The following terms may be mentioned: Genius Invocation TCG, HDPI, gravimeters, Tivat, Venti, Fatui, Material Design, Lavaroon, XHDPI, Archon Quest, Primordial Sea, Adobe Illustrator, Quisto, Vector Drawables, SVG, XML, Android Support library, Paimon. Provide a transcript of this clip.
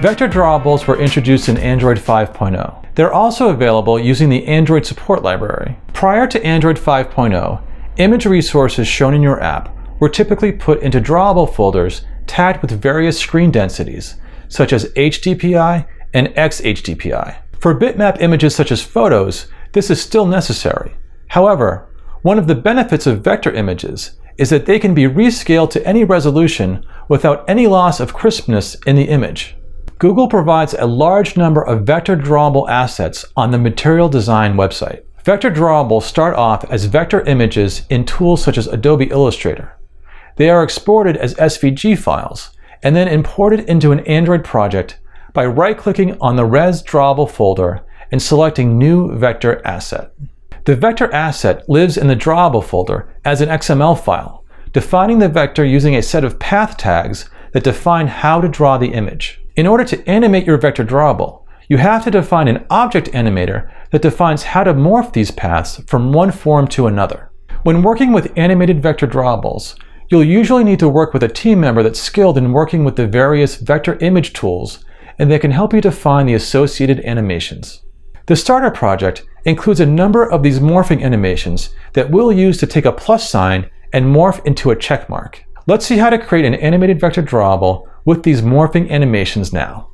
Vector Drawables were introduced in Android 5.0. They're also available using the Android Support library. Prior to Android 5.0, image resources shown in your app were typically put into drawable folders tagged with various screen densities, such as HDPI and XHDPI. For bitmap images such as photos, this is still necessary. However, one of the benefits of vector images is that they can be rescaled to any resolution without any loss of crispness in the image. Google provides a large number of vector drawable assets on the Material Design website. Vector Drawables start off as vector images in tools such as Adobe Illustrator. They are exported as SVG files and then imported into an Android project by right-clicking on the Res Drawable folder and selecting New Vector Asset. The vector asset lives in the drawable folder as an XML file, defining the vector using a set of path tags that define how to draw the image. In order to animate your vector drawable, you have to define an object animator that defines how to morph these paths from one form to another. When working with animated vector drawables, you'll usually need to work with a team member that's skilled in working with the various vector image tools, and they can help you define the associated animations. The starter project includes a number of these morphing animations that we'll use to take a plus sign and morph into a check mark. Let's see how to create an animated vector drawable with these morphing animations now.